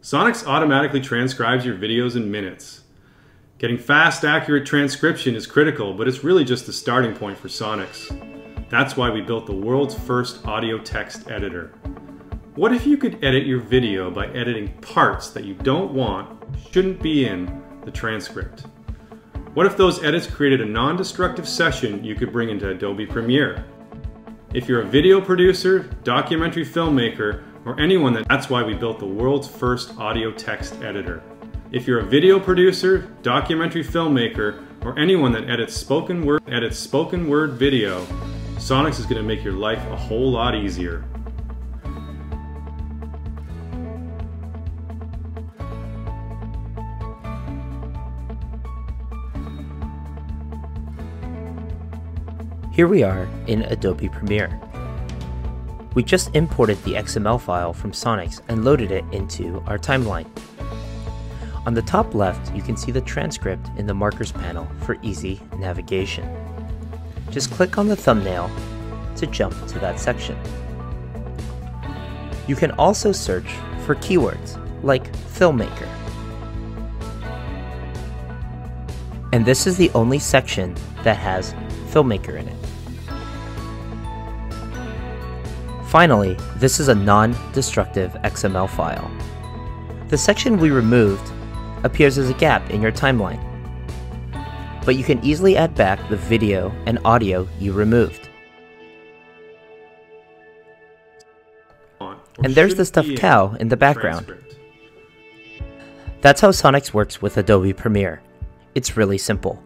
Sonix automatically transcribes your videos in minutes. Getting fast, accurate transcription is critical, but it's really just the starting point for Sonix. That's why we built the world's first audio text editor. What if you could edit your video by editing parts that you don't want, shouldn't be in the transcript? What if those edits created a non-destructive session you could bring into Adobe Premiere? If you're a video producer, documentary filmmaker, or anyone that's why we built the world's first audio text editor. If you're a video producer, documentary filmmaker, or anyone that edits spoken word video, Sonix is going to make your life a whole lot easier. Here we are in Adobe Premiere. We just imported the XML file from Sonix and loaded it into our timeline. On the top left, you can see the transcript in the markers panel for easy navigation. Just click on the thumbnail to jump to that section. You can also search for keywords like filmmaker. And this is the only section that has filmmaker in it. Finally, this is a non-destructive XML file. The section we removed appears as a gap in your timeline, but you can easily add back the video and audio you removed. And there's the stuffed cow in the background. That's how Sonix works with Adobe Premiere. It's really simple.